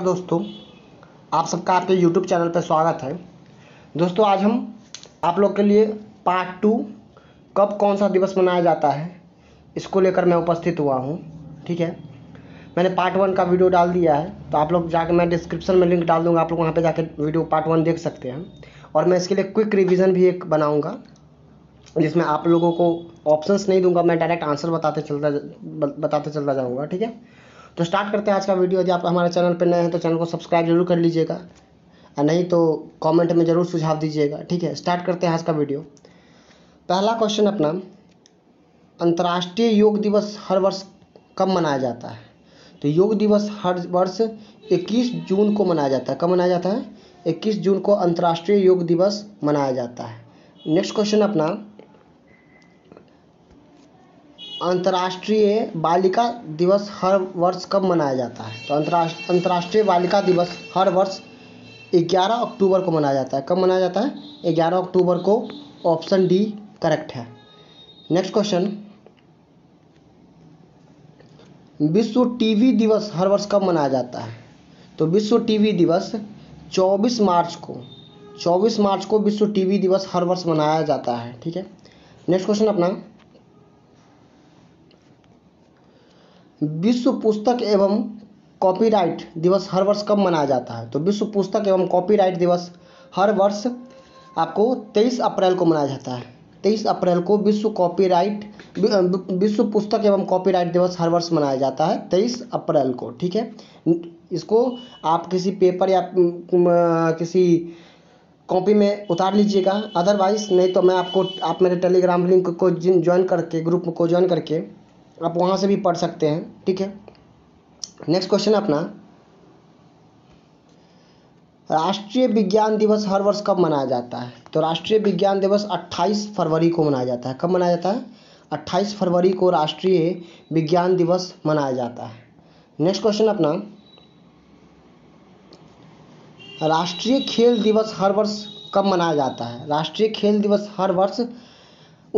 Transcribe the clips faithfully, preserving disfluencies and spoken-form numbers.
दोस्तों आप सबका आपके YouTube चैनल पर स्वागत है। दोस्तों आज हम आप लोग के लिए पार्ट टू कब कौन सा दिवस मनाया जाता है इसको लेकर मैं उपस्थित हुआ हूँ। ठीक है, मैंने पार्ट वन का वीडियो डाल दिया है, तो आप लोग जाकर मैं डिस्क्रिप्शन में लिंक डाल दूँगा, आप लोग वहाँ पे जाकर वीडियो पार्ट वन देख सकते हैं। और मैं इसके लिए क्विक रिविज़न भी एक बनाऊँगा जिसमें आप लोगों को ऑप्शंस नहीं दूँगा, मैं डायरेक्ट आंसर बताते चलता बताते चलता जाऊँगा। ठीक है, तो स्टार्ट करते हैं आज का वीडियो। यदि आप हमारे चैनल पर नए हैं तो चैनल को सब्सक्राइब जरूर कर लीजिएगा, नहीं तो कमेंट में ज़रूर सुझाव दीजिएगा। ठीक है, स्टार्ट करते हैं आज का वीडियो। पहला क्वेश्चन अपना, अंतर्राष्ट्रीय योग दिवस हर वर्ष कब मनाया जाता है? तो योग दिवस हर वर्ष इक्कीस जून को मनाया जाता है। कब मनाया जाता है? इक्कीस जून को अंतर्राष्ट्रीय योग दिवस मनाया जाता है। नेक्स्ट क्वेश्चन अपना, अंतर्राष्ट्रीय बालिका दिवस हर वर्ष कब मनाया जाता है? तो अंतर्राष्ट्रीय अंतर्राष्ट्रीय बालिका दिवस हर वर्ष ग्यारह अक्टूबर को मनाया जाता है। कब मनाया जाता है? ग्यारह अक्टूबर को। ऑप्शन डी करेक्ट है। नेक्स्ट क्वेश्चन, विश्व टीवी दिवस हर वर्ष कब मनाया जाता है? तो विश्व टीवी दिवस चौबीस मार्च को चौबीस मार्च को विश्व टीवी दिवस हर वर्ष मनाया जाता है। ठीक है, नेक्स्ट क्वेश्चन अपना, विश्व पुस्तक एवं कॉपीराइट दिवस हर वर्ष कब मनाया जाता है? तो विश्व पुस्तक एवं कॉपीराइट दिवस हर वर्ष आपको तेईस अप्रैल को मनाया जाता है। तेईस अप्रैल को विश्व कॉपीराइट विश्व पुस्तक एवं कॉपीराइट दिवस हर वर्ष मनाया जाता है तेईस अप्रैल को। ठीक है, इसको आप किसी पेपर या किसी कॉपी में उतार लीजिएगा, अदरवाइज नहीं तो मैं आपको आप मेरे टेलीग्राम लिंक को ज्वाइन करके ग्रुप को ज्वाइन करके आप वहाँ से भी पढ़ सकते हैं। ठीक है, नेक्स्ट क्वेश्चन अपना, राष्ट्रीय विज्ञान दिवस हर वर्ष कब मनाया जाता है? तो राष्ट्रीय विज्ञान दिवस अट्ठाईस फरवरी को मनाया जाता है। कब मनाया जाता है? अट्ठाईस फरवरी को राष्ट्रीय विज्ञान दिवस मनाया जाता है। नेक्स्ट क्वेश्चन अपना, राष्ट्रीय खेल दिवस हर वर्ष कब मनाया जाता है? राष्ट्रीय खेल दिवस हर वर्ष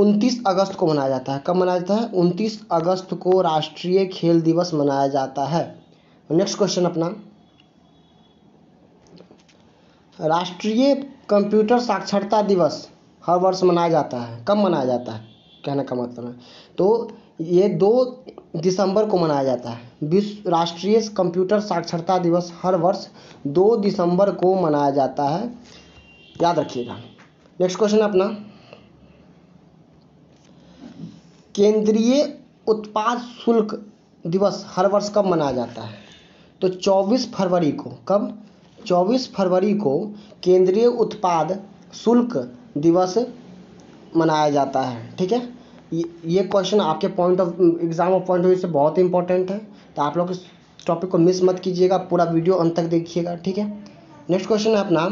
उनतीस अगस्त को मनाया जाता है। कब मनाया जाता है? उनतीस अगस्त को राष्ट्रीय खेल दिवस मनाया जाता है। नेक्स्ट क्वेश्चन अपना, राष्ट्रीय कंप्यूटर साक्षरता दिवस हर वर्ष मनाया जाता है। कब मनाया जाता है? कहने का मतलब है तो ये दो दिसंबर को मनाया जाता है। विश्व राष्ट्रीय कंप्यूटर साक्षरता दिवस हर वर्ष दो दिसंबर को मनाया जाता है, याद रखिएगा। नेक्स्ट क्वेश्चन अपना, केंद्रीय उत्पाद शुल्क दिवस हर वर्ष कब मनाया जाता है? तो चौबीस फरवरी को। कब? चौबीस फरवरी को केंद्रीय उत्पाद शुल्क दिवस मनाया जाता है। ठीक है, ये क्वेश्चन आपके point of exam of point of view से बहुत इंपॉर्टेंट है, तो आप लोग इस टॉपिक को मिस मत कीजिएगा, पूरा वीडियो अंत तक देखिएगा। ठीक है, नेक्स्ट क्वेश्चन है अपना,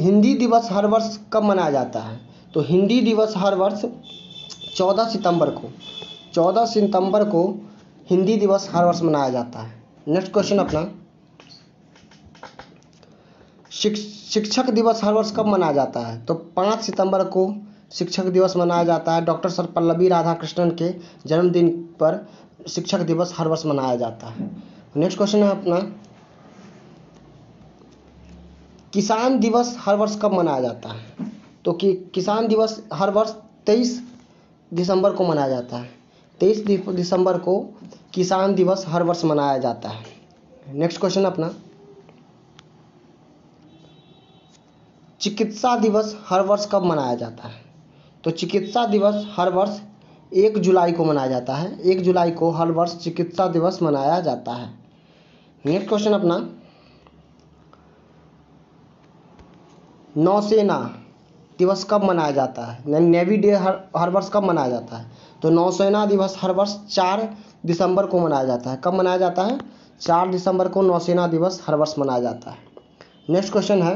हिंदी दिवस हर वर्ष कब मनाया जाता है? तो हिंदी दिवस हर वर्ष चौदह सितंबर को चौदह सितंबर को हिंदी दिवस हर वर्ष मनाया जाता है। नेक्स्ट क्वेश्चन अपना, शिक्ष, शिक्षक दिवस हर वर्ष कब मनाया जाता है? तो पाँच सितंबर को शिक्षक दिवस मनाया जाता है। डॉक्टर सर्वपल्ली राधाकृष्णन के जन्मदिन पर शिक्षक दिवस हर वर्ष मनाया जाता है। नेक्स्ट क्वेश्चन है अपना, किसान दिवस हर वर्ष कब मनाया जाता है? तो कि किसान दिवस हर वर्ष तेईस दिसंबर को मनाया जाता है। तेईस दिसंबर को किसान दिवस हर वर्ष मनाया जाता है। नेक्स्ट क्वेश्चन अपना, चिकित्सा दिवस हर वर्ष कब मनाया जाता है? तो चिकित्सा दिवस हर वर्ष एक जुलाई को मनाया जाता है। एक जुलाई को हर वर्ष चिकित्सा दिवस मनाया जाता है। नेक्स्ट क्वेश्चन अपना, नौसेना दिवस कब मनाया जाता है? नेवी डे हर हर वर्ष कब मनाया जाता है? तो नौसेना दिवस हर वर्ष चार दिसंबर को मनाया जाता है। कब मनाया जाता है? चार दिसंबर को नौसेना दिवस हर वर्ष मनाया जाता है। नेक्स्ट क्वेश्चन है,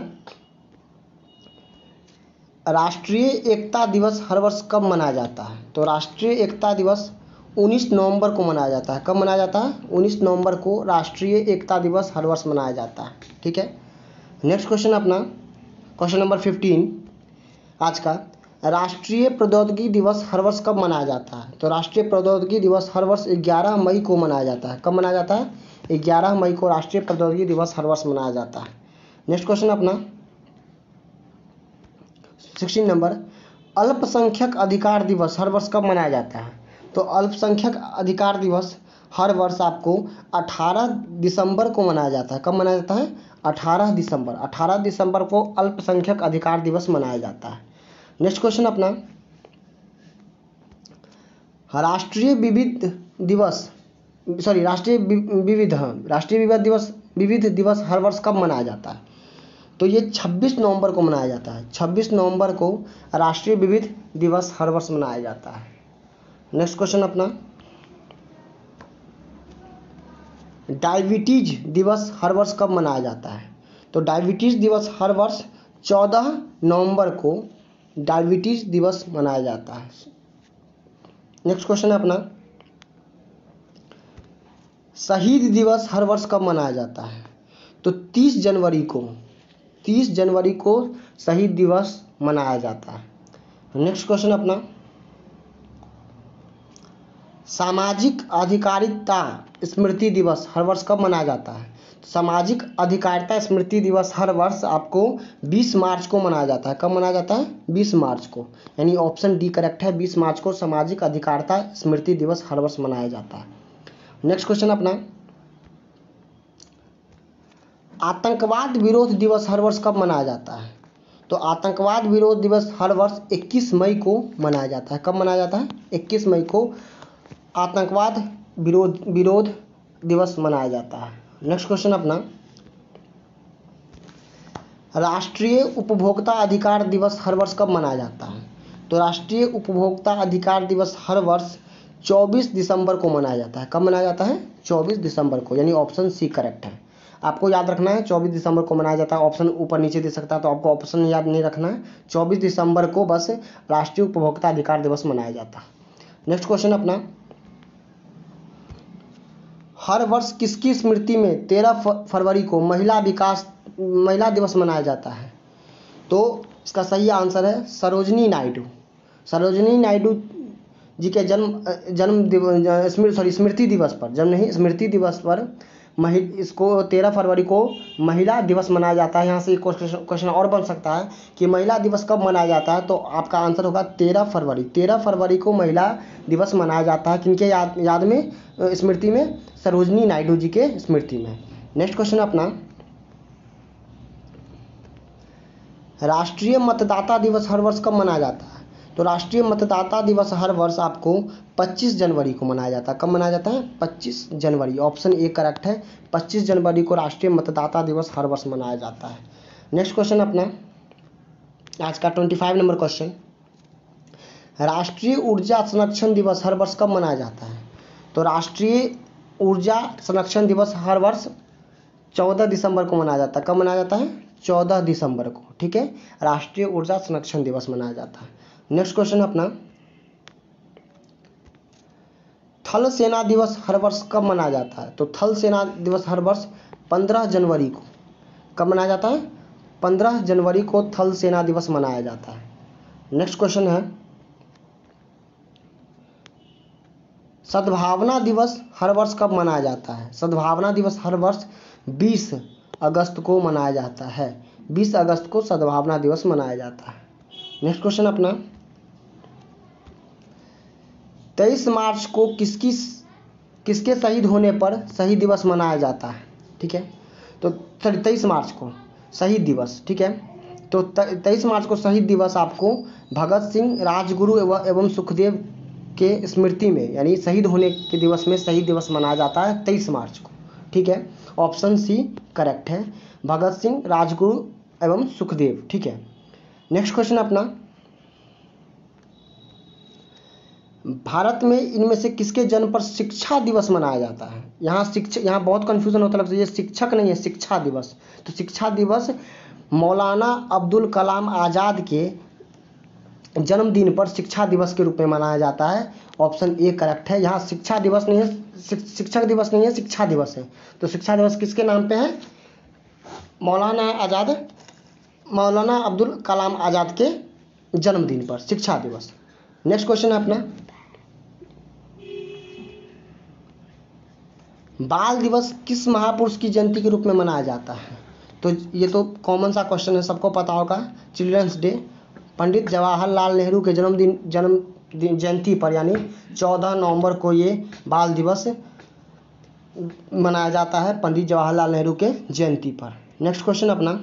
राष्ट्रीय एकता दिवस हर वर्ष कब मनाया जाता है? तो राष्ट्रीय एकता दिवस उन्नीस नवंबर को मनाया जाता है। कब मनाया जाता है? उन्नीस नवंबर को राष्ट्रीय एकता दिवस हर वर्ष मनाया जाता है। ठीक है, नेक्स्ट क्वेश्चन अपना, क्वेश्चन नंबर फिफ्टीन आज का, राष्ट्रीय प्रौद्योगिकी दिवस हर वर्ष कब मनाया जाता है? तो राष्ट्रीय प्रौद्योगिकी दिवस हर वर्ष ग्यारह मई को मनाया जाता है। कब मनाया जाता है? ग्यारह मई को राष्ट्रीय प्रौद्योगिकी दिवस हर वर्ष मनाया जाता है। नेक्स्ट क्वेश्चन अपना सिक्सटीन नंबर, अल्पसंख्यक अधिकार दिवस हर वर्ष कब मनाया जाता है? तो अल्पसंख्यक अधिकार दिवस हर वर्ष आपको अठारह दिसंबर को मनाया जाता है। कब मनाया जाता है? अठारह दिसंबर। अठारह दिसंबर को अल्पसंख्यक अधिकार दिवस मनाया जाता है। नेक्स्ट क्वेश्चन अपना राष्ट्रीय विविध दिवस सॉरी राष्ट्रीय विविध राष्ट्रीय विविध दिवस विविध दिवस हर वर्ष कब मनाया जाता है? तो ये छब्बीस नवंबर को मनाया जाता है। छब्बीस नवंबर को राष्ट्रीय विविध दिवस हर वर्ष मनाया जाता है। नेक्स्ट क्वेश्चन अपना डायबिटीज़ दिवस हर वर्ष कब मनाया जाता है? तो डायबिटीज़ दिवस हर वर्ष चौदह नवंबर को डायबिटीज़ दिवस मनाया जाता है। नेक्स्ट क्वेश्चन है अपना शहीद दिवस हर वर्ष कब मनाया जाता है? तो तीस जनवरी को तीस जनवरी को शहीद दिवस मनाया जाता है। नेक्स्ट क्वेश्चन अपना सामाजिक अधिकारिता स्मृति दिवस हर वर्ष कब मनाया जाता है? सामाजिक अधिकारिता स्मृति दिवस हर वर्ष आपको बीस मार्च को मनाया जाता है। कब मनाया जाता है? बीस मार्च को, यानी ऑप्शन डी करेक्ट है। बीस मार्च को सामाजिक अधिकारिता स्मृति दिवस हर वर्ष मनाया जाता है। नेक्स्ट क्वेश्चन अपना आतंकवाद विरोध दिवस हर वर्ष कब मनाया जाता है? तो आतंकवाद विरोध दिवस हर वर्ष इक्कीस मई को मनाया जाता है। कब मनाया जाता है? इक्कीस मई को आतंकवाद विरोध विरोध दिवस मनाया जाता है। नेक्स्ट क्वेश्चन अपना राष्ट्रीय उपभोक्ता अधिकार दिवस हर वर्ष कब मनाया जाता है? तो राष्ट्रीय उपभोक्ता अधिकार दिवस हर वर्ष चौबीस दिसंबर को मनाया जाता है। कब मनाया जाता है? चौबीस दिसंबर को, यानी ऑप्शन सी करेक्ट है। आपको याद रखना है चौबीस दिसंबर को मनाया जाता है। ऑप्शन ऊपर नीचे दे सकता है, तो आपको ऑप्शन याद नहीं रखना है। चौबीस दिसंबर को बस राष्ट्रीय उपभोक्ता अधिकार दिवस मनाया जाता है। नेक्स्ट क्वेश्चन अपना हर वर्ष किसकी स्मृति में तेरह फरवरी को महिला विकास महिला दिवस मनाया जाता है? तो इसका सही आंसर है सरोजिनी नायडू। सरोजिनी नायडू जी के जन्म जन्म स्मृति सॉरी स्मृति दिवस पर जन्म नहीं स्मृति दिवस पर महि इसको तेरह फरवरी को महिला दिवस मनाया जाता है। यहाँ से एक क्वेश्चन और बन सकता है कि महिला दिवस कब मनाया जाता है, तो आपका आंसर होगा तेरह फरवरी। तेरह फरवरी को महिला दिवस मनाया जाता है किनके याद याद में स्मृति में? सरोजिनी नायडू जी के स्मृति में। नेक्स्ट क्वेश्चन अपना राष्ट्रीय मतदाता दिवस हर वर्ष कब मनाया जाता है? तो राष्ट्रीय मतदाता दिवस हर वर्ष आपको पच्चीस जनवरी को मनाया जाता है। कब मनाया जाता है? पच्चीस जनवरी, ऑप्शन ए करेक्ट है। पच्चीस जनवरी को राष्ट्रीय मतदाता दिवस हर वर्ष मनाया जाता है। नेक्स्ट क्वेश्चन अपना आज का पच्चीस नंबर क्वेश्चन राष्ट्रीय ऊर्जा संरक्षण दिवस हर वर्ष कब मनाया जाता है? तो राष्ट्रीय ऊर्जा संरक्षण दिवस हर वर्ष चौदह दिसंबर को मनाया जाता है। कब मनाया जाता है? चौदह दिसंबर को, ठीक है। राष्ट्रीय ऊर्जा संरक्षण दिवस मनाया जाता है। नेक्स्ट क्वेश्चन अपना थल सेना दिवस हर वर्ष कब मनाया जाता है? तो थल सेना दिवस हर वर्ष पंद्रह जनवरी को। कब मनाया जाता है? पंद्रह जनवरी को थल सेना दिवस मनाया जाता है। नेक्स्ट क्वेश्चन है सद्भावना दिवस हर वर्ष कब मनाया जाता है? सद्भावना दिवस हर वर्ष बीस अगस्त को मनाया जाता है। बीस अगस्त को सद्भावना दिवस मनाया जाता है। नेक्स्ट क्वेश्चन अपना तेईस मार्च को किसकी किसके शहीद होने पर शहीद दिवस मनाया जाता है? ठीक है, तो सॉरी तेईस मार्च को शहीद दिवस, ठीक है। तो तेईस मार्च को शहीद दिवस आपको भगत सिंह, राजगुरु एवं सुखदेव के स्मृति में, यानी शहीद होने के दिवस में शहीद दिवस मनाया जाता है तेईस मार्च को, ठीक है। ऑप्शन सी करेक्ट है, भगत सिंह, राजगुरु एवं सुखदेव, ठीक है। नेक्स्ट क्वेश्चन अपना भारत में इनमें से किसके जन्म पर शिक्षा दिवस मनाया जाता है? यहाँ शिक्षा यहाँ बहुत कन्फ्यूजन होता है, ये शिक्षक नहीं है, शिक्षा दिवस। तो शिक्षा दिवस मौलाना अब्दुल कलाम आज़ाद के जन्मदिन पर शिक्षा दिवस के रूप में मनाया जाता है। ऑप्शन ए करेक्ट है। यहाँ शिक्षा दिवस नहीं है, शिक्षक दिवस नहीं है, शिक्षा दिवस है। तो शिक्षा दिवस किसके नाम पर है? मौलाना आज़ाद मौलाना अब्दुल कलाम आज़ाद के जन्मदिन पर, शिक्षा दिवस। नेक्स्ट क्वेश्चन है अपना बाल दिवस किस महापुरुष की जयंती के रूप में मनाया जाता है। तो ये तो कॉमन सा क्वेश्चन है, सबको पता होगा। चिल्ड्रंस डे पंडित जवाहरलाल नेहरू के जन्मदिन जन्म जयंती पर यानी चौदह नवंबर को ये बाल दिवस मनाया जाता है, पंडित जवाहरलाल नेहरू के जयंती पर। नेक्स्ट क्वेश्चन अपना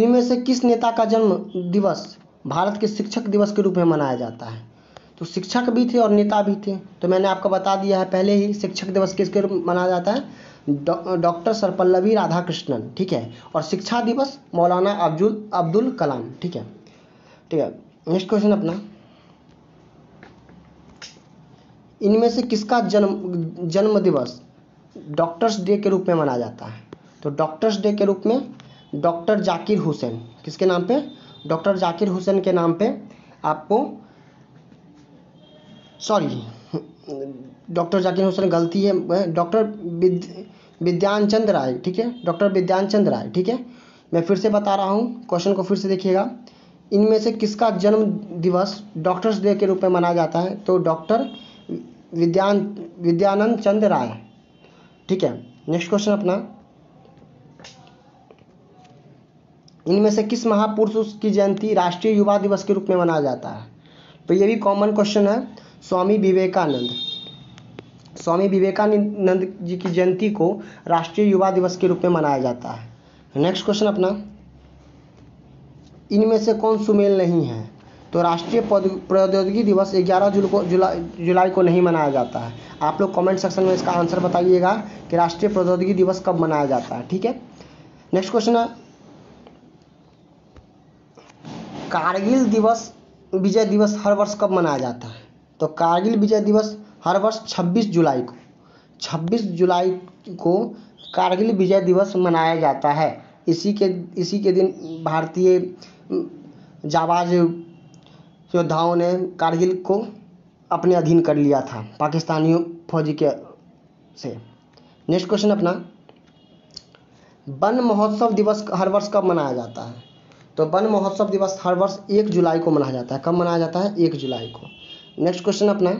इनमें से किस नेता का जन्म दिवस भारत के शिक्षक दिवस के रूप में मनाया जाता है। तो शिक्षक भी थे और नेता भी थे, तो मैंने आपको बता दिया है पहले ही। शिक्षक दिवस किसके रूप में मनाया जाता है, डॉक्टर सर्वपल्ली राधाकृष्णन, ठीक है। और शिक्षा दिवस मौलाना अब्दुल अब्दुल कलाम, ठीक है ठीक है। नेक्स्ट क्वेश्चन अपना इनमें से किसका जन्म जन्म दिवस डॉक्टर्स डे के रूप में मनाया जाता है। तो डॉक्टर्स डे के रूप में डॉक्टर जाकिर हुसैन, किसके नाम पे, डॉक्टर जाकिर हुसैन के नाम पे आपको, सॉरी डॉक्टर जाकिर हुसैन गलती है, डॉक्टर बिधान चंद्र राय, ठीक है, डॉक्टर बिधान चंद्र राय, ठीक है। मैं फिर से बता रहा हूँ, क्वेश्चन को फिर से देखिएगा। इनमें से किसका जन्म दिवस डॉक्टर्स डे के रूप में मनाया जाता है। तो डॉक्टर विद्यान विद्यानंद चंद्र राय, ठीक है। नेक्स्ट क्वेश्चन अपना इनमें से किस महापुरुष की जयंती राष्ट्रीय युवा दिवस के रूप में मनाया जाता है। तो ये भी कॉमन क्वेश्चन है, स्वामी विवेकानंद, स्वामी विवेकानंद जी की जयंती को राष्ट्रीय युवा दिवस के रूप में मनाया जाता है। नेक्स्ट क्वेश्चन अपना इनमें से कौन सुमेल नहीं है। तो राष्ट्रीय प्रौद्योगिकी दिवस ग्यारह जुलाई को जुलाई जुलाई को नहीं मनाया जाता है। आप लोग कमेंट सेक्शन में इसका आंसर बताइएगा कि राष्ट्रीय प्रौद्योगिकी दिवस कब मनाया जाता है, ठीक है। नेक्स्ट क्वेश्चन है कारगिल दिवस विजय दिवस हर वर्ष कब मनाया जाता है। तो कारगिल विजय दिवस हर वर्ष छब्बीस जुलाई को छब्बीस जुलाई को कारगिल विजय दिवस मनाया जाता है। इसी के इसी के दिन भारतीय जाबाज योद्धाओं ने कारगिल को अपने अधीन कर लिया था पाकिस्तानियों फौजी के से। नेक्स्ट क्वेश्चन अपना वन महोत्सव दिवस हर वर्ष कब मनाया जाता है। तो वन महोत्सव दिवस हर वर्ष एक जुलाई को मनाया जाता है। कब मनाया जाता है, एक जुलाई को। नेक्स्ट क्वेश्चन अपना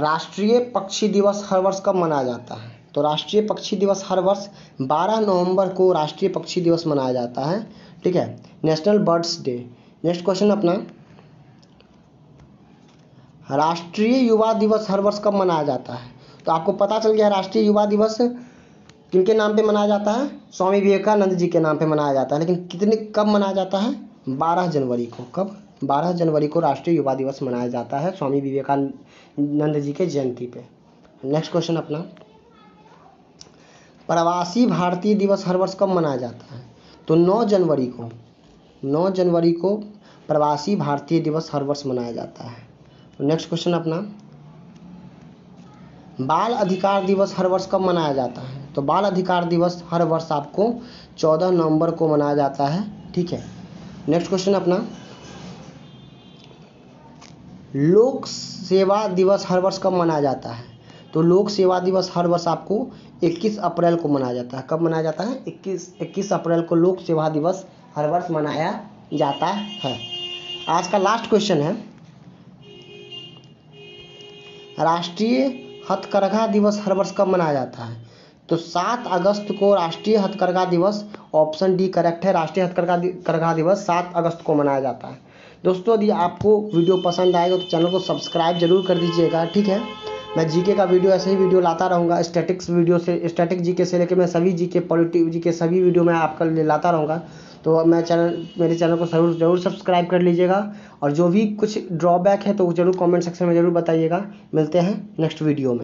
राष्ट्रीय पक्षी दिवस हर वर्ष कब मनाया जाता है। तो राष्ट्रीय पक्षी दिवस हर वर्ष बारह नवंबर को राष्ट्रीय पक्षी दिवस मनाया जाता है, ठीक है, national birds day. Next question अपना राष्ट्रीय युवा दिवस हर वर्ष कब मनाया जाता है। तो आपको पता चल गया राष्ट्रीय युवा दिवस किनके नाम पे मनाया जाता है, स्वामी विवेकानंद जी के नाम पे मनाया जाता है। लेकिन कितने कब मनाया जाता है, बारह जनवरी को। कब, बारह जनवरी को राष्ट्रीय युवा दिवस मनाया जाता है स्वामी विवेकानंद जी के जयंती पे। नेक्स्ट क्वेश्चन अपना प्रवासी भारतीय दिवस हर वर्ष कब मनाया जाता है। तो नौ जनवरी को नौ जनवरी को प्रवासी भारतीय दिवस हर वर्ष मनाया जाता है। नेक्स्ट क्वेश्चन अपना बाल अधिकार दिवस हर वर्ष कब मनाया जाता है। तो बाल अधिकार दिवस हर वर्ष आपको चौदह नवंबर को मनाया जाता है, ठीक है। नेक्स्ट क्वेश्चन अपना लोक सेवा दिवस हर वर्ष कब मनाया जाता है। तो लोक सेवा दिवस हर वर्ष आपको इक्कीस अप्रैल को मनाया जाता है। कब मनाया जाता है, इक्कीस इक्कीस अप्रैल को लोक सेवा दिवस हर वर्ष मनाया जाता है। आज का लास्ट क्वेश्चन है राष्ट्रीय हथकरघा दिवस हर वर्ष कब मनाया जाता है। तो सात अगस्त को राष्ट्रीय हथकरघा दिवस, ऑप्शन डी करेक्ट है, राष्ट्रीय हथकरघा दिवस सात अगस्त को मनाया जाता है। दोस्तों यदि आपको वीडियो पसंद आएगा तो चैनल को सब्सक्राइब जरूर कर दीजिएगा, ठीक है। मैं जीके का वीडियो ऐसे ही वीडियो लाता रहूँगा, स्टैटिक्स वीडियो से स्टैटिक जीके से लेकर मैं सभी जीके पॉलिटी जीके सभी वीडियो मैं आपका लिए लाता रहूँगा। तो मैं चैनल मेरे चैनल को जरूर जरूर सब्सक्राइब कर लीजिएगा और जो भी कुछ ड्रॉबैक है तो जरूर कमेंट सेक्शन में जरूर बताइएगा। मिलते हैं नेक्स्ट वीडियो में।